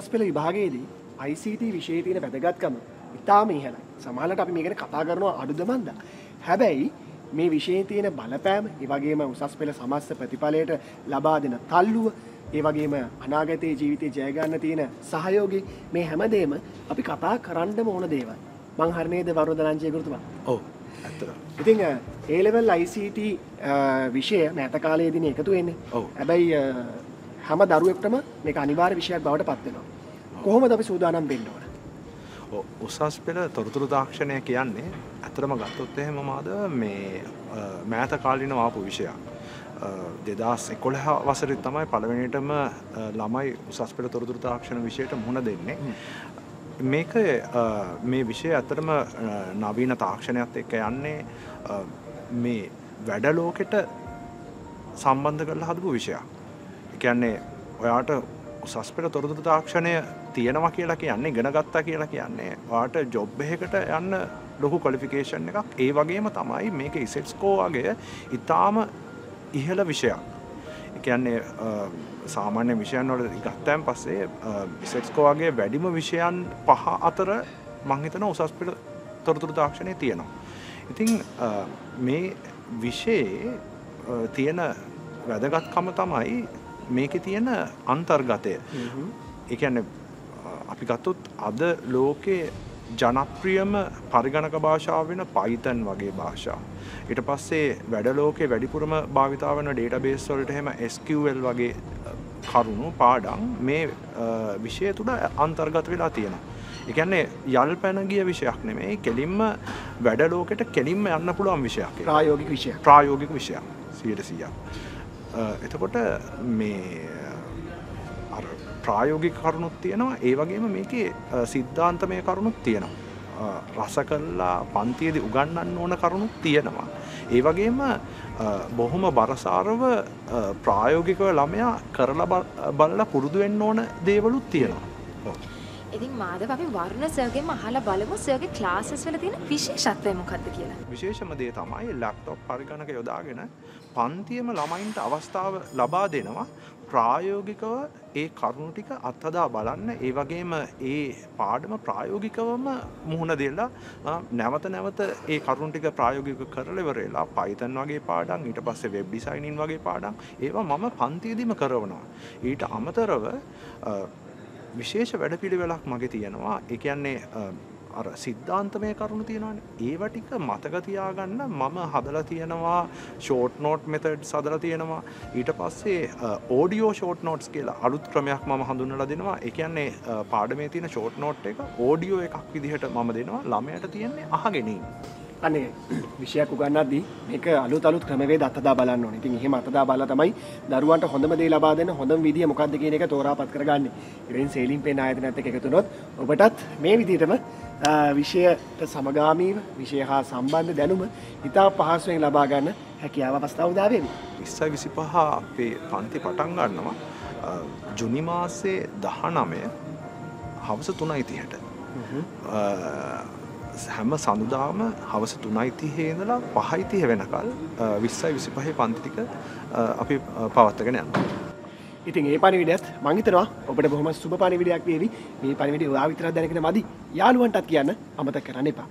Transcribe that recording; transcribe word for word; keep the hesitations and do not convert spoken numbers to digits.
උසස්පෙළ විභාගයේදී I C T විෂයේ තියෙන වැදගත්කම ඉතාම ඉහළයි. සමහරවිට අපි මේ ගැන කතා කරනවා අඩුද මන්ද. හැබැයි මේ විෂයේ තියෙන බලපෑම, ඒ වගේම උසස්පෙළ සමස්ත ප්‍රතිඵලයට ලබා දෙන තල්ලුව, ඒ වගේම අනාගතයේ ජීවිතේ ජය ගන්න තියෙන සහයෝගය, මේ හැමදේම අපි කතා කරන්නම ඕන දේවල්. මං හරි නේද වරුණ දනංජය ගුරුතුමා? ඔව්. ඉතින් A level I C T විෂය මෑත කාලයේදී එකතු වෙන්නේ. හැබැයි හැම දරුවෙක්ටම මේක අනිවාර්ය විෂයක් බවට පත් වෙනවා. කොහොමද අපි සූදානම් වෙන්න ඕන? ඔව් උසස් පෙළ තොරතුරු තාක්ෂණය කියන්නේ අතරම ගත්තොත් එහෙම මාද මේ මෑත කාලිනව ආපු විෂයක්. දෙදාස් එකොළහ වසරේ තමයි පළවෙනිටම ළමයි උසස් පෙළ තොරතුරු තාක්ෂණ විෂයට මුහුණ දෙන්නේ. මේක මේ විෂය අතරම නවීන තාක්ෂණයත් එක්ක යන්නේ මේ වැඩ ලෝකෙට සම්බන්ධ කරලා හදපු විෂයක්. ඒ කියන්නේ ඔයාට උසස් පෙළ තොරතුරු තාක්ෂණය තියෙනවා කියලා කියන්නේ ඉගෙන ගත්තා කියලා කියන්නේ ඔයාට ජොබ් එකකට යන්න ලොකු ක්වොලිෆිකේෂන් එකක්. ඒ වගේම තමයි මේක ඉසෙට් ස්කෝර් වගේ ඊටාම ඉහළ විෂයක්. ඒ කියන්නේ सामान्य विषय गत्ताम पस्से इसेट्स्को आगे वैडिम विषयान पहा अतर मंगितन उसास पेड़ तोरतुरुदाक्षणे तीयना आई थिंक मे विषय तीयन वेदगत्कम तमई मेके तीयन अंतर्गते ए කියන්නේ අපි ගත්තොත් අද ලෝකේ ජනප්‍රියම පරිගණක භාෂාව වෙන Python වගේ භාෂා. ඊට පස්සේ වැඩ ලෝකේ වැඩිපුරම භාවිතා වෙන ඩේටාබේස් වලට එහෙම S Q L වගේ කරුණු පාඩම් මේ විෂය තුල අන්තර්ගත වෙලා තියෙනවා. ඒ කියන්නේ යල්පැන ගිය විෂයක් නෙමෙයි, කෙලින්ම වැඩ ලෝකෙට කෙලින්ම යන්න පුළුවන් විෂයක්. ප්‍රායෝගික විෂයක්. ප්‍රායෝගික විෂයක්. සීයට සීයක්. එතකොට මේ අර ප්‍රායෝගික කරුණුත් තියෙනවා, ඒ වගේම මේකේ සිද්ධාන්තමය කරුණුත් තියෙනවා, රස කළා පන්තියේදී උගන්වන්න ඕන කරුණුත් තියෙනවා, ඒ වගේම බොහොම බරසාරව ප්‍රායෝගිකව ළමයා කරලා බලලා පුරුදු වෙන්න ඕන දේවලුත් තියෙනවා. ඉතින් මාදව අපි වර්ණ සර්ගෙන් අහලා බලමු සර්ගේ ක්ලාසස් වල තියෙන විශේෂත්වය මොකක්ද කියලා. විශේෂම දේ තමයි ලැප්ටොප් පරිගණක යොදාගෙන පන්තියේම ළමයින්ට අවස්ථාව ලබා දෙනවා ප්‍රායෝගිකව ඒ කරුණු ටික අත්හදා බලන්න, ඒ වගේම ඒ පාඩම ප්‍රායෝගිකවම මුහුණ දෙලා නැවත නැවත ඒ කරුණු ටික ප්‍රායෝගිකව කරලා ඉවරලා Python වගේ පාඩම්, ඊට පස්සේ web designing වගේ පාඩම් ඒවා මම පන්තියේදීම කරවනවා. ඊට අමතරව විශේෂ වැඩපිළිවෙලක් මගේ තියෙනවා. ඒ කියන්නේ අර සිද්ධාන්තමය කරුණු තියෙනවානේ, ඒවා ටික මතක තියාගන්න මම හදලා තියෙනවා ෂෝට් නෝට් මෙතඩ්ස් හදලා තියෙනවා. ඊට පස්සේ ඔඩියෝ ෂෝට් නෝට්ස් කියලා අලුත් ක්‍රමයක් මම හඳුන්වලා දෙනවා. ඒ කියන්නේ පාඩමේ තියෙන ෂෝට් නෝට් එක ඔඩියෝ එකක් විදිහට මම දෙනවා, ළමයට තියෙන්නේ අහගෙන ඉන්න. අනේ විෂයක් උගන්වද්දී මේක අලුත් අලුත් ක්‍රමවේද අත්දැක බලන්න ඕනේ. ඉතින් එහෙම අත්දැක බලලා තමයි දරුවන්ට හොඳම දේ ලබා දෙන්න හොඳම විදිය මොකක්ද කියන එක තෝරාපත් කරගන්නේ. ඉතින් සේලින් පෙන් ආයතනයත් එක්ක එකතු වුණොත් ඔබටත් මේ විදිහටම විෂයට සමගාමීව විෂය හා සම්බන්ධ දැනුම ඉතා පහසුවෙන් ලබා ගන්න හැකියාව අවස්ථාව උදා වෙනවා. විස්සයි විසිපහ අපේ පන්ති පටන් ගන්නවා ජුනි මාසේ දහනවය හවස තුනයි තිහට. හැම සඳුදාම හවස තුනයි තිහේ ඉඳලා පහයි තිහ වෙනකල් විස්සයි විසිපහේ පන්ති ටික අපි පවත්වාගෙන යනවා. ඉතින් මේ පණිවිඩයත් මම හිතනවා ඔබට බොහොම සුබ පණිවිඩයක් වේවි. මේ පණිවිඩය ඔයා විතරක් දැනගෙන මදි, යාළුවන්ටත් කියන්න අමතක කරන්න එපා.